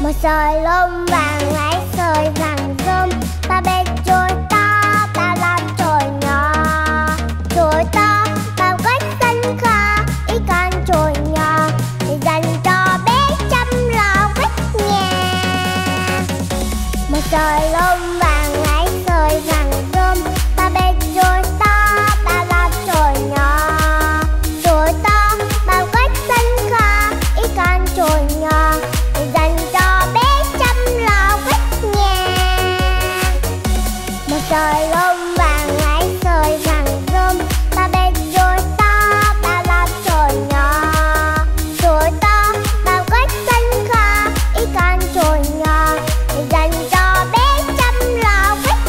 Một sợi lông vàng hãy sợi vàng rơm, ta bên trôi ta, ta làm trôi nhỏ. Trôi to bao quét sân khá, ý con trôi nhỏ thì dành cho bé chăm lo quét nhà. Một sợi lông vàng hãy sợi vàng rơm, ta bên trôi ta, ta làm trôi nhỏ. Trôi to bao quét sân khá, ý con trôi nhỏ thì dành cho sợi lông vàng hãy sợi vàng rơm, ta bên trôi to, ta làm trôi nhỏ. Trôi to bao quét sân khá, ý con trôi nhỏ để dành cho bé chăm lo quét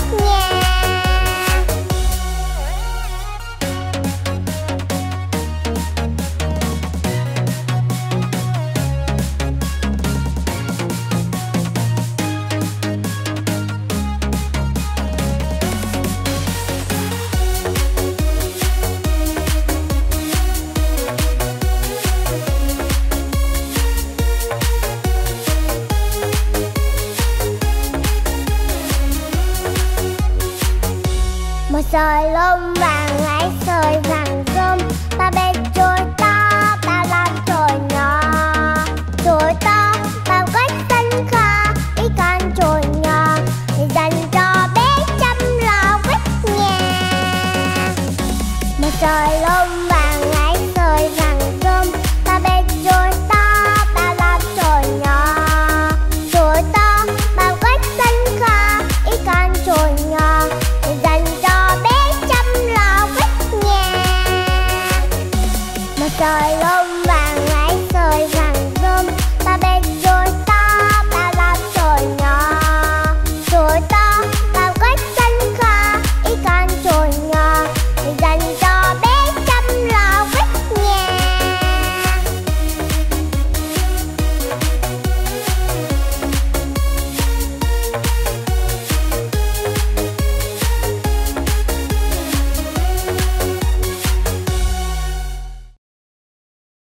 nhà. Một sợi lông vàng hãy sợi vàng rơm, ta bên